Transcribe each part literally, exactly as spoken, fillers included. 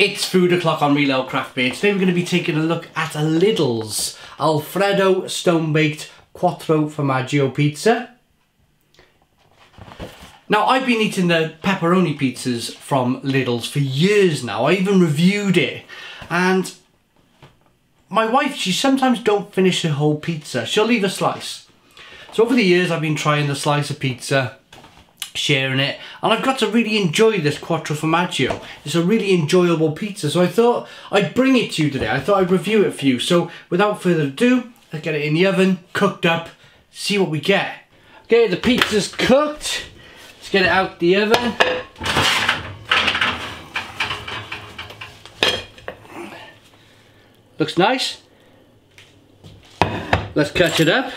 It's food o'clock on Real Ale Craft Beer. Today we're going to be taking a look at Lidl's Alfredo Stone Baked Quattro Formaggi Pizza. Now, I've been eating the pepperoni pizzas from Lidl's for years now. I even reviewed it, and my wife, she sometimes don't finish the whole pizza. She'll leave a slice. So over the years I've been trying the slice of pizza, sharing it, and I've got to really enjoy this Quattro Formaggio. It's a really enjoyable pizza, so I thought I'd bring it to you today. I thought I'd review it for you. So without further ado, let's get it in the oven, cooked up, see what we get. Okay, the pizza's cooked. Let's get it out the oven. Looks nice. Let's cut it up.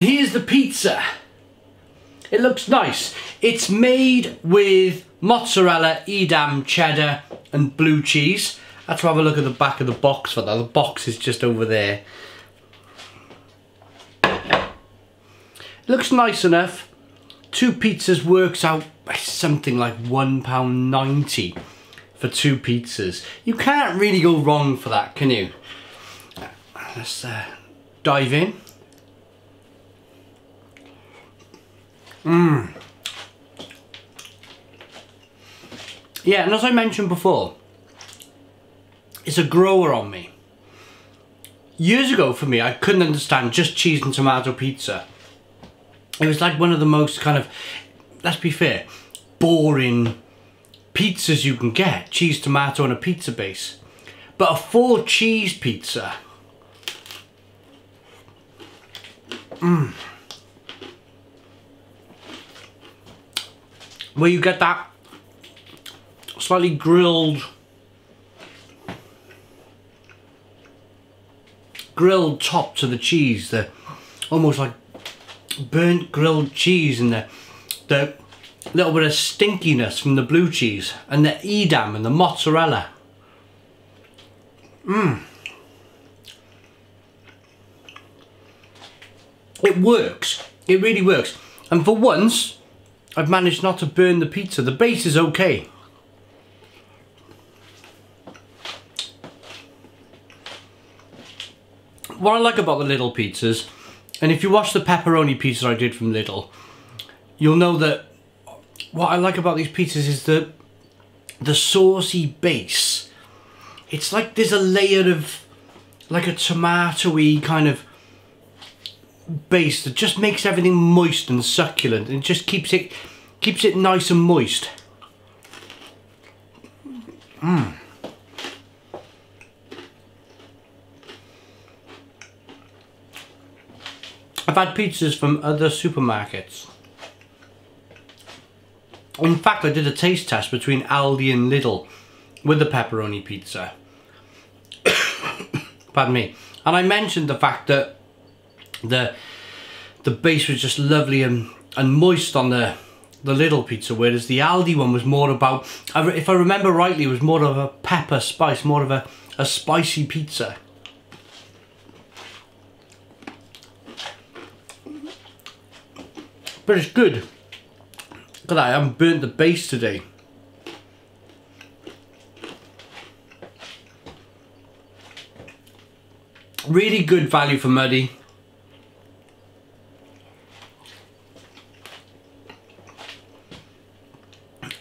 Here's the pizza. It looks nice. It's made with mozzarella, Edam cheddar and blue cheese. Let's have a look at the back of the box for that. The box is just over there. It looks nice enough. Two pizzas works out something like one pound ninety for two pizzas. You can't really go wrong for that, can you? Let's uh, dive in. Mmm. Yeah, and as I mentioned before, it's a grower on me. Years ago for me, I couldn't understand just cheese and tomato pizza. It was like one of the most kind of, let's be fair, boring pizzas you can get. Cheese, tomato and a pizza base. But a four cheese pizza. Mmm. Where you get that slightly grilled grilled top to the cheese, the almost like burnt grilled cheese, and the the little bit of stinkiness from the blue cheese and the Edam and the mozzarella. Mmm. It works. It really works. And for once, I've managed not to burn the pizza. The base is okay. What I like about the Lidl pizzas, and if you watch the pepperoni pizza I did from Lidl, you'll know that what I like about these pizzas is the, the saucy base. It's like there's a layer of like a tomatoey kind of base that just makes everything moist and succulent, and just keeps it keeps it nice and moist. Mm. I've had pizzas from other supermarkets. In fact, I did a taste test between Aldi and Lidl with the pepperoni pizza. Pardon me. And I mentioned the fact that The the base was just lovely and, and moist on the, the Lidl pizza, whereas the Aldi one was more about, if I remember rightly, it was more of a pepper spice, more of a, a spicy pizza. But it's good. God, I haven't burnt the base today. Really good value for money.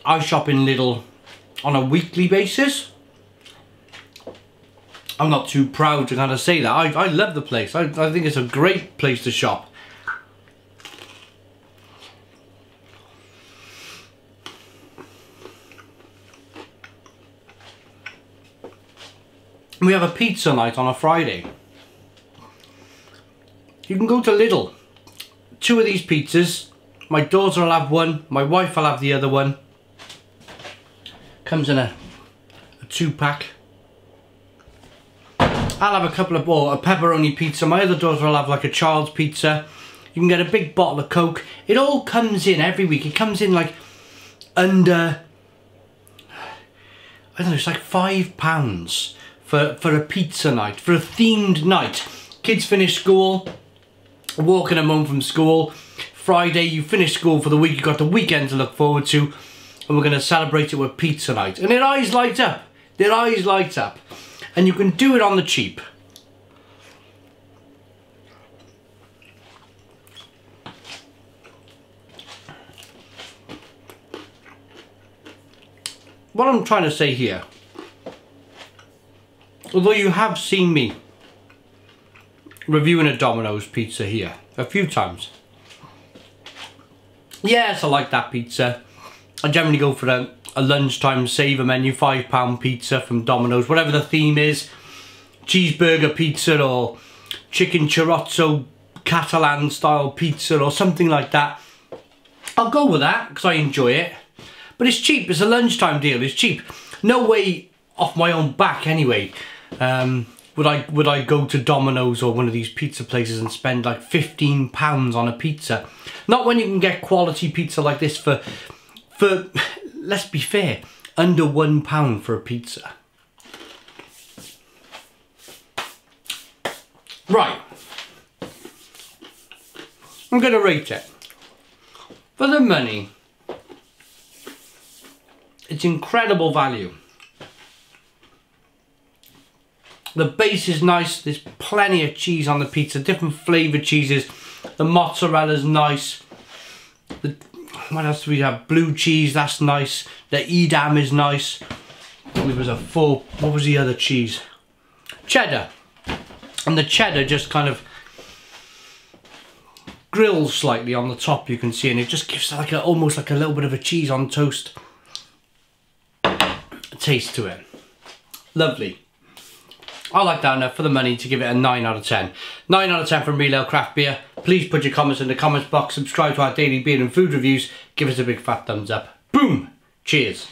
I shop in Lidl on a weekly basis. I'm not too proud to kind of say that. I, I love the place. I, I think it's a great place to shop. We have a pizza night on a Friday. You can go to Lidl. Two of these pizzas. My daughter will have one. My wife will have the other one. Comes in a, a two-pack. I'll have a couple of, or a pepperoni pizza. My other daughter will have like a child's pizza. You can get a big bottle of Coke. It all comes in every week. It comes in like under, I don't know, it's like five pounds for, for a pizza night, for a themed night. Kids finish school, walking them home from school, Friday, you finish school for the week, you've got the weekend to look forward to, and we're going to celebrate it with pizza night. And their eyes light up. Their eyes light up. And you can do it on the cheap. What I'm trying to say here, although you have seen me reviewing a Domino's pizza here a few times. Yes, I like that pizza. I generally go for a, a lunchtime saver menu, five pound pizza from Domino's, whatever the theme is. Cheeseburger pizza or chicken chorizo Catalan style pizza or something like that. I'll go with that because I enjoy it. But it's cheap, it's a lunchtime deal, it's cheap. No way off my own back anyway. Um, would I would I go to Domino's or one of these pizza places and spend like fifteen pounds on a pizza? Not when you can get quality pizza like this for, for let's be fair, under one pound for a pizza. Right. I'm gonna rate it. For the money, it's incredible value. The base is nice, there's plenty of cheese on the pizza, different flavoured cheeses. The mozzarella's nice. The, what else do we have? Blue cheese, that's nice. The Edam is nice. There was a full, what was the other cheese? Cheddar. And the cheddar just kind of grills slightly on the top, you can see, and it just gives like a, almost like a little bit of a cheese on toast taste to it. Lovely. I like that enough for the money to give it a nine out of ten. nine out of ten from Real Ale Craft Beer. Please put your comments in the comments box. Subscribe to our daily beer and food reviews. Give us a big fat thumbs up. Boom. Cheers.